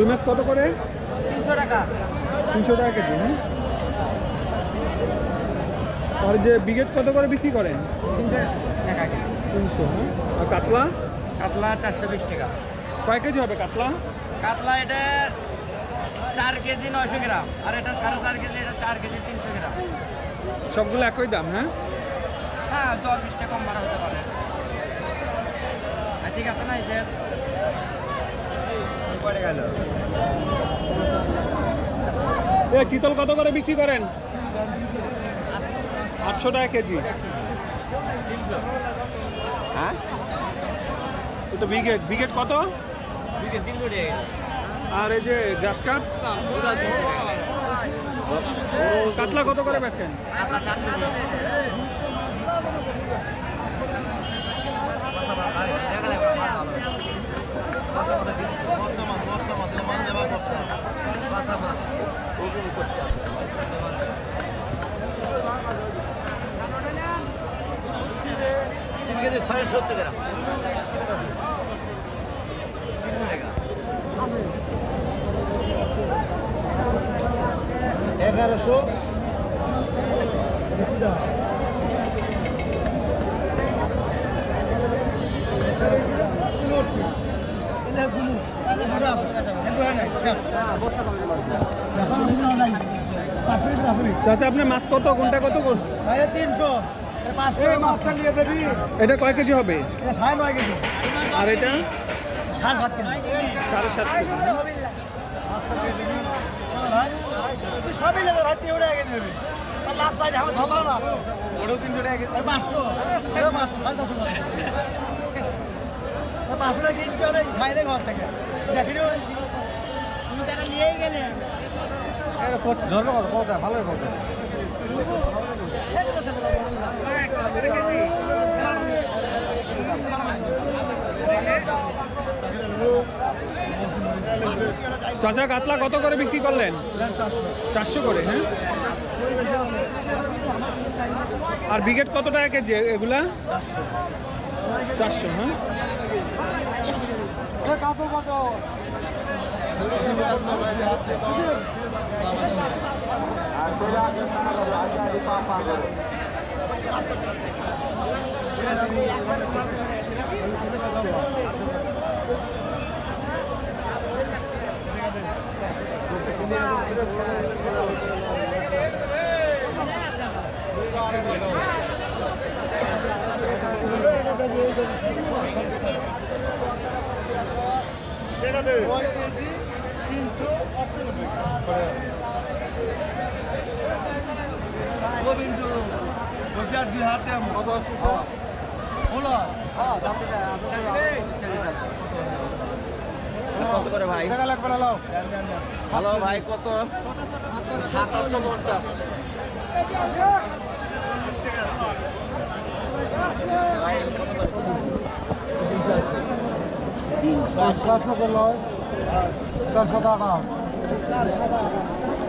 রুই মাছ কত করে? 300 টাকা। 300 টাকা কেজি। আর যে বিগেট কত করে বিক্রি করেন? 300 টাকা কেজি। 300। আর কাতলা? কাতলা 420 টাকা। কয় কেজি হবে কাতলা? কাতলা এটা 4 কেজি 900 গ্রাম আর এটা 4.5 কেজি, এটা 4 কেজি 300 গ্রাম। সবগুলো একই দাম? হ্যাঁ হ্যাঁ, 10-20 টাকা কম বাড়া হতে পারে। ঠিক আছে না স্যার, পড়ে গেল। এই চিতল কত করে বিক্রি করেন? 800 টাকা কেজি। 300। হ্যাঁ, এটা বিগেট। বিগেট কত? বিগেট 300 টাকা। আর এই যে গ্যাস কাপ কাতলা কত করে বেচেন? চাচা আপনার মাছ কত? কোনটা কত? 300। এটা কয় কেজি হবে? 9.5 কেজি। আর এটা 7.5 কেজি। 7.5 কেজি। সবই লাগে ভাই, তিনটা কেজি হবে। তার লাভ সাইড আমরা ধরলাম না। বড় 300 টাকা কেজি। 500। 500 টাকা কেজি চলে ছাইরে ঘর থেকে। দেখিও তুমি টাকা নিয়ে গেলে। এটা কত ধরলো কত? ভালো কত? চাচা কাতলা কত করে বিক্রি করলেন? 400 করে। হ্যাঁ, আর বিগেট কত টাকা কেজি? এগুলা 400। হ্যাঁ, কত করে ভাই? হ্যালো ভাই, কত? 750।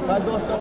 টাকা